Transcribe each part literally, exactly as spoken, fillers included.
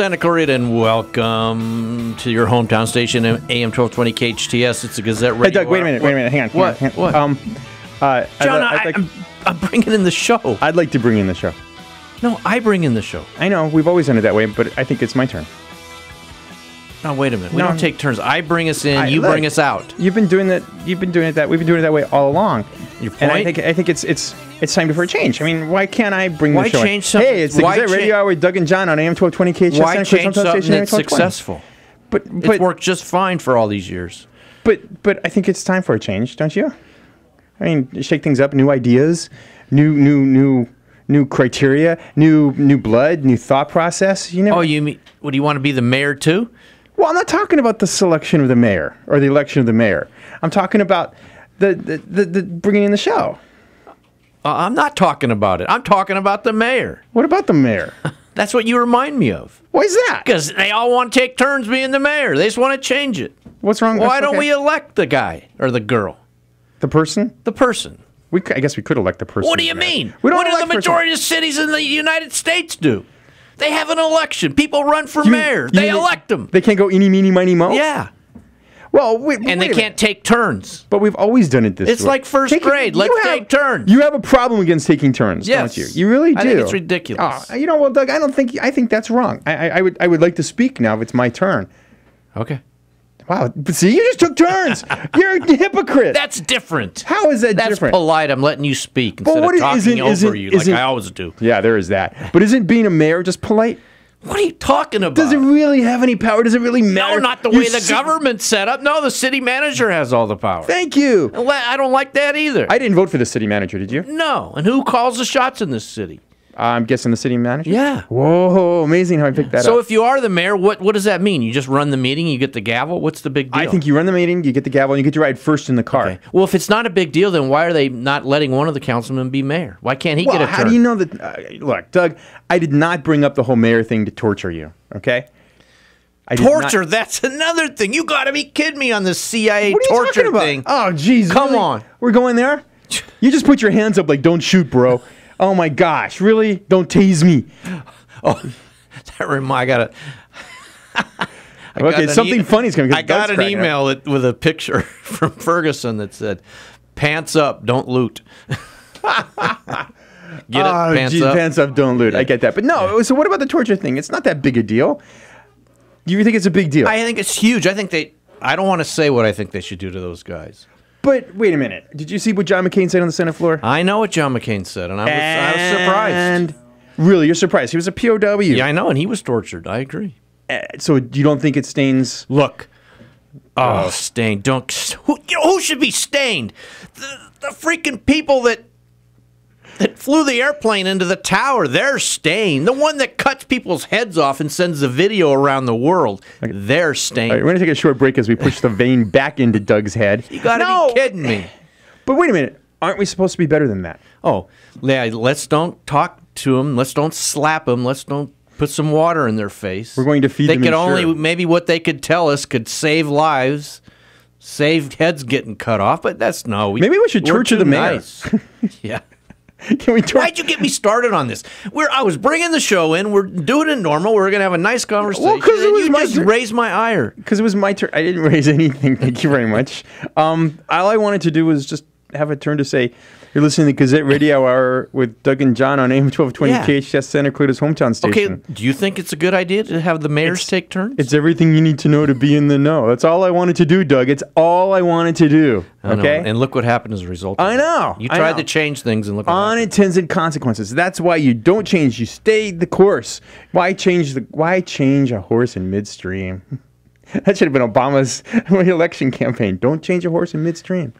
Santa Clarita, and welcome to your hometown station, A M twelve twenty K H T S. It's a Gazette Radio. Hey, Doug, wait a minute, wait a minute, hang on. What? Hang on, hang on. What? Um, uh, John, I'd, I'd like, I, I'm, I'm bringing in the show. I'd like to bring in the show. No, I bring in the show. I know, we've always ended that way, but I think it's my turn. No, wait a minute. We no, don't take turns. I bring us in, I, you look, bring us out. You've been doing that. You've been doing it that. We've been doing it that way all along. Your point? And I think I think it's it's it's time for a change. I mean, why can't I bring why the show? Why change something? Hey, it's the Gazette Radio Hour with Doug and John on A M twelve twenty K H S. Why change something that's successful? But, but it's worked just fine for all these years. But but I think it's time for a change, don't you? I mean, shake things up, new ideas, new new new. New criteria, new new blood, new thought process. You know. Oh, you mean? What, do you want to be the mayor too? Well, I'm not talking about the selection of the mayor or the election of the mayor. I'm talking about the the the, the bringing in the show. Uh, I'm not talking about it. I'm talking about the mayor. What about the mayor? That's what you remind me of. Why is that? Because they all want to take turns being the mayor. They just want to change it. What's wrong? Why don't okay. we elect the guy or the girl? The person. The person. We, I guess we could elect the person. What do you mean? We don't what do the majority person. of cities in the United States do? They have an election. People run for you, mayor. You, they you, elect them. They can't go eeny, meeny, miny, mo? Yeah. Well, wait, And wait they can't take turns. But we've always done it this it's way. It's like first take, grade. Let's have, take turns. You have a problem against taking turns, yes. don't you? You really do. I think it's ridiculous. Oh, you know, well, Doug, I don't think, I think that's wrong. I, I, I, would, I would like to speak now if it's my turn. Okay. Wow, see, you just took turns. You're a hypocrite. That's different. How is that That's different? That's polite. I'm letting you speak instead of talking isn't, over isn't, you like I always do. Yeah, there is that. But isn't being a mayor just polite? What are you talking about? Does it really have any power? Does it really matter? No, not the way the government's set up. No, the city manager has all the power. Thank you. I don't like that either. I didn't vote for the city manager, did you? No, and who calls the shots in this city? I'm guessing the city manager? Yeah. Whoa, amazing how I picked that so up. So if you are the mayor, what, what does that mean? You just run the meeting, you get the gavel? What's the big deal? I think you run the meeting, you get the gavel, and you get to ride first in the car. Okay. Well, if it's not a big deal, then why are they not letting one of the councilmen be mayor? Why can't he well, get a turn? Well, how do you know that? Uh, look, Doug, I did not bring up the whole mayor thing to torture you, okay? I torture? That's another thing. You got to be kidding me on this C I A what are you torture about? thing. Oh, jeez. Come really? on. We're going there? You just put your hands up like, don't shoot, bro. Oh my gosh! Really? Don't tease me. Oh, that remind I got a. Okay, something e funny's coming. I got an email that, with a picture from Ferguson that said, "Pants up, don't loot." Get oh, it? Pants geez, up, pants up, don't loot. Yeah. I get that, but no. Yeah. So what about the torture thing? It's not that big a deal. Do you think it's a big deal? I think it's huge. I think they. I don't want to say what I think they should do to those guys. But wait a minute. Did you see what John McCain said on the Senate floor? I know what John McCain said, and I was, and I was surprised. And really, you're surprised? He was a P O W. Yeah, I know, and he was tortured. I agree. Uh, so you don't think it stains? Look. Oh, oh. stained. Don't. Who, you know, who should be stained? The, the freaking people that that flew the airplane into the tower. They're stained. The one that cuts people's heads off and sends the video around the world. Okay. They're stained. All right, we're going to take a short break as we push the vein back into Doug's head. You got to no. be kidding me. But wait a minute. Aren't we supposed to be better than that? Oh, yeah, let's don't talk to them. Let's don't slap them. Let's don't put some water in their face. We're going to feed they them. They could only, sure. maybe what they could tell us could save lives. Save heads getting cut off. But that's no. We, maybe we should torture the mayor. Nice. Yeah. Can we Why'd you get me started on this? We're, I was bringing the show in. We're doing it normal. We're going to have a nice conversation. Well, because it was you my just raised my ire. Because it was my turn. I didn't raise anything. Thank you very much. Um, all I wanted to do was just have a turn to say, you're listening to Gazette Radio Hour with Doug and John on A M twelve twenty yeah. K H S, Santa Clarita's hometown station. Okay, do you think it's a good idea to have the mayors it's, take turns? It's everything you need to know to be in the know. That's all I wanted to do, Doug. It's all I wanted to do. Okay? And look what happened as a result of I know. That. You tried know. to change things and look what happened. Unintended consequences. That's why you don't change. You stay the course. Why change, the, why change a horse in midstream? That should have been Obama's re-election campaign. Don't change a horse in midstream.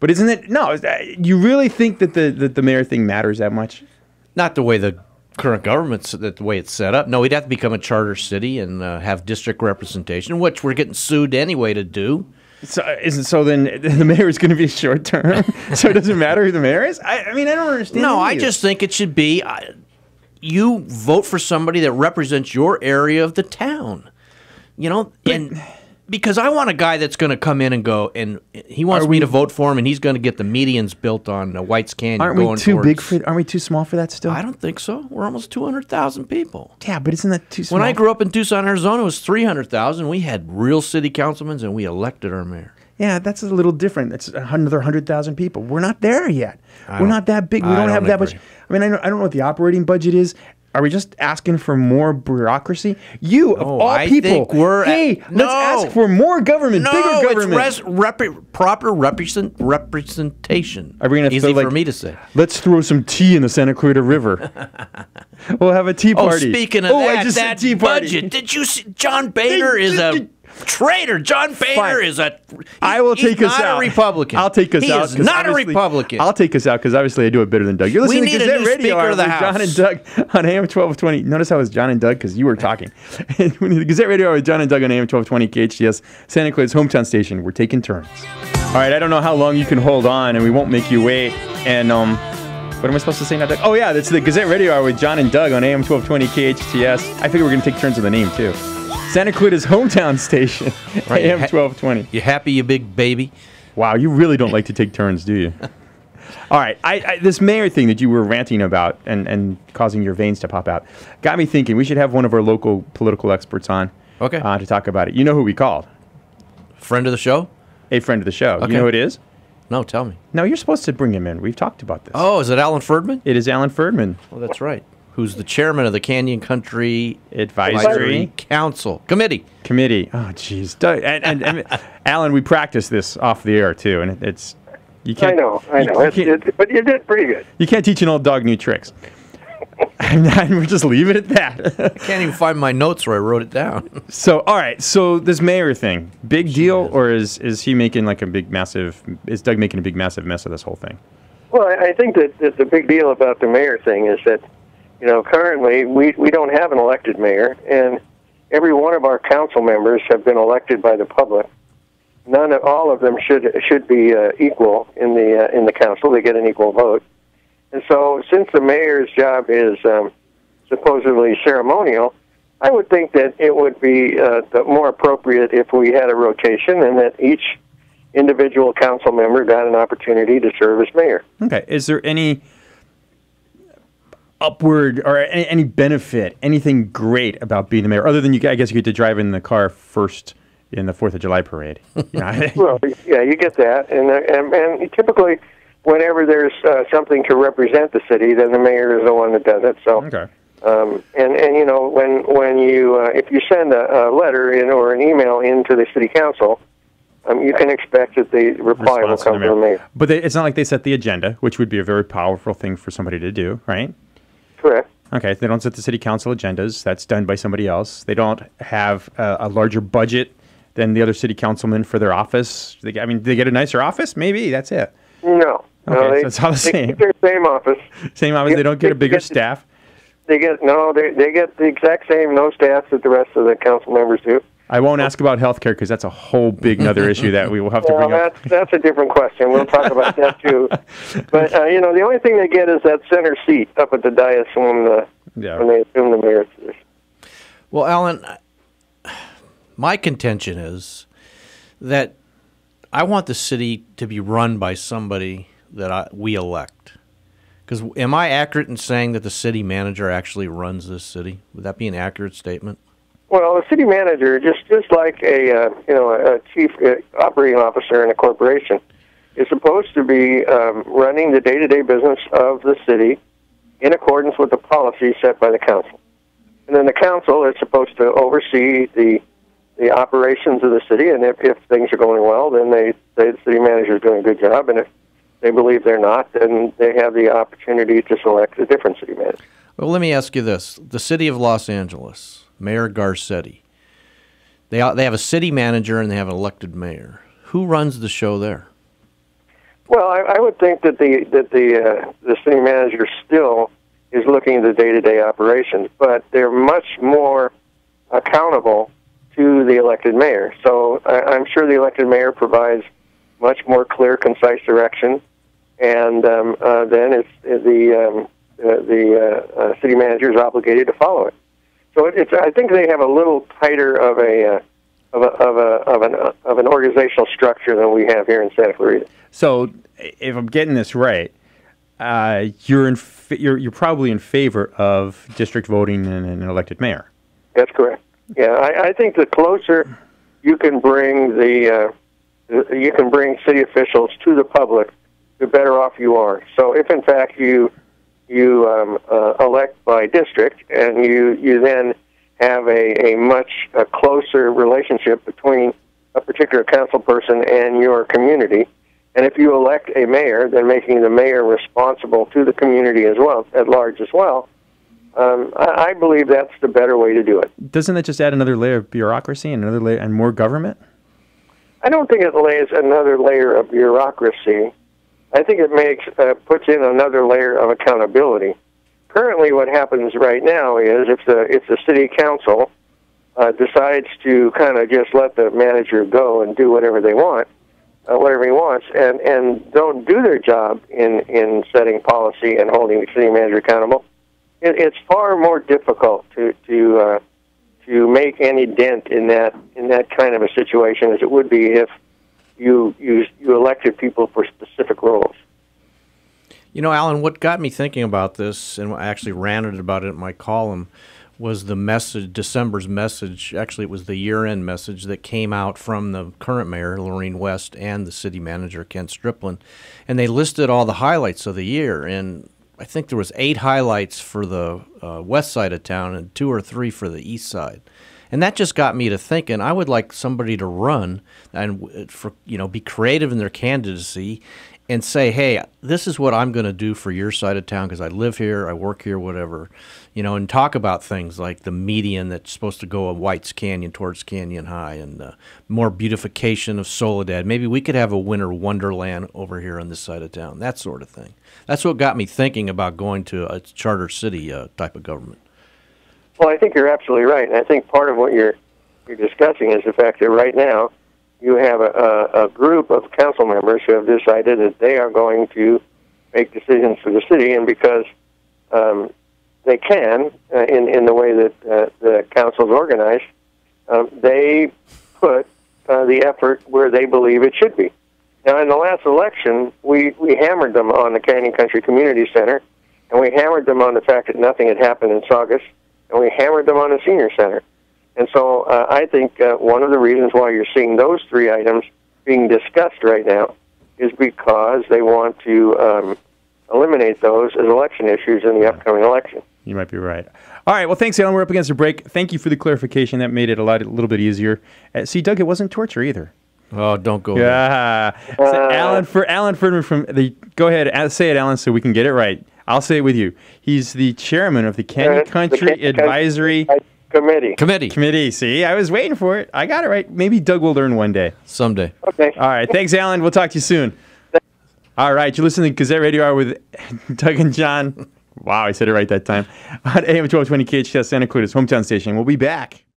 But isn't it, no, you really think that the that the mayor thing matters that much? Not the way the current government's, the way it's set up. No, we'd have to become a charter city and uh, have district representation, which we're getting sued anyway to do. So, isn't, so then the mayor is going to be short term, so it doesn't matter who the mayor is? I, I mean, I don't understand. No, I just think it should be, I, you vote for somebody that represents your area of the town. You know, but, and Because I want a guy that's going to come in and go, and he wants we, me to vote for him, and he's going to get the medians built on uh, White's Canyon. Aren't going we too towards, big for? Aren't we too small for that still? I don't think so. We're almost two hundred thousand people. Yeah, but isn't that too small? When I grew up in Tucson, Arizona, it was three hundred thousand. We had real city councilmen, and we elected our mayor. Yeah, that's a little different. That's another hundred thousand people. We're not there yet. I We're not that big. We don't, don't have agree. that much. I mean, I don't, I don't know what the operating budget is. Are we just asking for more bureaucracy? You, no, of all I people, think we're hey, at, no. let's ask for more government, no, bigger government. No, it's rep proper represent representation. Are we gonna Easy throw, like, for me to say. Let's throw some tea in the Santa Clarita River. We'll have a tea party. Oh, speaking of oh, that, I just that tea party. budget, did you see John Boehner is a... traitor. John Boehner is a. I will take us out. He's not a Republican. I'll take us out. He is not a Republican. I'll take us out because obviously I do it better than Doug. You're listening to Gazette Radio Hour with John and Doug on A M twelve twenty. Notice how it was John and Doug because you were talking. And when the Gazette Radio Hour with John and Doug on A M twelve twenty K H T S, Santa Clarita's hometown station. We're taking turns. All right, I don't know how long you can hold on, and we won't make you wait. And um, what am I supposed to say now, Doug? Oh yeah, that's the Gazette Radio Hour with John and Doug on A M twelve twenty K H T S. I figure we're gonna take turns with the name too. Santa Clarita's hometown station, right, A M twelve twenty. You happy, you big baby? Wow, you really don't like to take turns, do you? All right, I, I, this mayor thing that you were ranting about and, and causing your veins to pop out got me thinking we should have one of our local political experts on okay. uh, to talk about it. You know who we called? Friend of the show? A friend of the show. Okay. You know who it is? No, tell me. No, you're supposed to bring him in. We've talked about this. Oh, is it Alan Ferdman? It is Alan Ferdman. Oh, that's right. Who's the chairman of the Canyon Country Advisory, Advisory. Council Committee? Committee. Oh, jeez, Doug, and, and, and Alan, we practiced this off the air too, and it, it's you can't. I know, I know, you, it's, you it's, but you did pretty good. You can't teach an old dog new tricks. And we'll just leave it at that. I can't even find my notes where I wrote it down. So, all right, so this mayor thing, big she deal, is. or is is he making like a big massive? Is Doug making a big massive mess of this whole thing? Well, I, I think that, that the big deal about the mayor thing is that, you know, currently we, we don't have an elected mayor, and every one of our council members have been elected by the public. None of all of them should should be uh, equal in the uh, in the council. They get an equal vote, and so since the mayor's job is um, supposedly ceremonial, I would think that it would be uh, more appropriate if we had a rotation and that each individual council member got an opportunity to serve as mayor. Okay, is there any upward or any, any benefit, anything great about being the mayor, other than you? I guess you get to drive in the car first in the Fourth of July parade. You know? Well, yeah, you get that, and and, and typically, whenever there's uh, something to represent the city, then the mayor is the one that does it. So, okay. um, and and you know, when when you uh, if you send a, a letter in or an email into the city council, Um, you can expect that the reply will come from the mayor. But they, it's not like they set the agenda, which would be a very powerful thing for somebody to do, right? Correct. Okay, they don't set the city council agendas. That's done by somebody else. They don't have uh, a larger budget than the other city councilmen for their office. They, I mean, they get a nicer office? Maybe, that's it. No. Okay, no, they, so it's all the same. They get their same office. Same office, they, they don't get they a bigger get, staff. They get, no, they, they get the exact same no staff that the rest of the council members do. I won't ask about health care because that's a whole big another issue that we will have to well, bring up. That's, that's a different question. We'll talk about that, too. But, uh, you know, the only thing they get is that center seat up at the dais when, the, yeah. when they assume the mayor's position. Well, Alan, my contention is that I want the city to be run by somebody that I, we elect. Because am I accurate in saying that the city manager actually runs this city? Would that be an accurate statement? Well, the city manager, just just like a uh, you know a chief operating officer in a corporation, is supposed to be um, running the day-to-day business of the city in accordance with the policy set by the council, and then the council is supposed to oversee the the operations of the city. And if, if things are going well, then they, they the city manager is doing a good job, and if they believe they're not, then they have the opportunity to select a different city manager. Well, let me ask you this: the city of Los Angeles, Mayor Garcetti. They they have a city manager and they have an elected mayor. Who runs the show there? Well, I, I would think that the that the uh, the city manager still is looking at the day-to-day operations, but they're much more accountable to the elected mayor. So I, I'm sure the elected mayor provides much more clear, concise direction, and um, uh, then it's the um, uh, the uh, uh, city manager is obligated to follow it. So it's, I think they have a little tighter of a uh, of a, of a of an of an organizational structure than we have here in Santa Clarita. So, if I'm getting this right, uh, you're in you're you're probably in favor of district voting and an elected mayor. That's correct. Yeah, I, I think the closer you can bring the uh, you can bring city officials to the public, the better off you are. So if, in fact, you you um, uh, elect by district, and you, you then have a, a much a closer relationship between a particular council person and your community, and if you elect a mayor, then making the mayor responsible to the community as well, at large as well, um, I, I believe that's the better way to do it. Doesn't that just add another layer of bureaucracy and another layer and more government? I don't think it lays another layer of bureaucracy. I think it makes uh, puts in another layer of accountability. Currently, what happens right now is if the if the city council uh, decides to kind of just let the manager go and do whatever they want, uh, whatever he wants, and, and don't do their job in, in setting policy and holding the city manager accountable, it, it's far more difficult to to uh, to make any dent in that in that kind of a situation as it would be if You, you you elected people for specific roles. You know, Alan, what got me thinking about this, and I actually ranted about it in my column, was the message, December's message, actually it was the year-end message that came out from the current mayor, Lorraine West, and the city manager, Kent Stripplin, and they listed all the highlights of the year, and I think there was eight highlights for the uh, west side of town and two or three for the east side. And that just got me to thinking. I would like somebody to run and, for, you know, be creative in their candidacy, and say, "Hey, this is what I'm going to do for your side of town because I live here, I work here, whatever," you know. And talk about things like the median that's supposed to go at White's Canyon towards Canyon High, and uh, more beautification of Soledad. Maybe we could have a winter wonderland over here on this side of town. That sort of thing. That's what got me thinking about going to a charter city uh, type of government. Well, I think you're absolutely right, and I think part of what you're you're discussing is the fact that right now you have a, a, a group of council members who have decided that they are going to make decisions for the city, and because um, they can, uh, in in the way that uh, the council's organized, um, they put uh, the effort where they believe it should be. Now, in the last election, we, we hammered them on the Canyon Country Community Center, and we hammered them on the fact that nothing had happened in Saugus, and we hammered them on a senior center. And so uh, I think uh, one of the reasons why you're seeing those three items being discussed right now is because they want to um, eliminate those as election issues in the upcoming election. You might be right. All right, well, thanks, Alan. We're up against a break. Thank you for the clarification. That made it a, lot, a little bit easier. Uh, see, Doug, it wasn't torture either. Oh, don't go yeah. there. Uh, so Alan, for Alan Ferdman from the... Go ahead, say it, Alan, so we can get it right. I'll say it with you. He's the chairman of the Canyon Country the Advisory Committee. Committee. Committee. See, I was waiting for it. I got it right. Maybe Doug will learn one day. Someday. Okay. All right. Thanks, Alan. We'll talk to you soon. All right. You're listening to Gazette Radio Hour with Doug and John. Wow, I said it right that time. On A M twelve twenty K H T S Santa Clarita's hometown station. We'll be back.